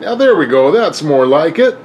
Now there we go, that's more like it.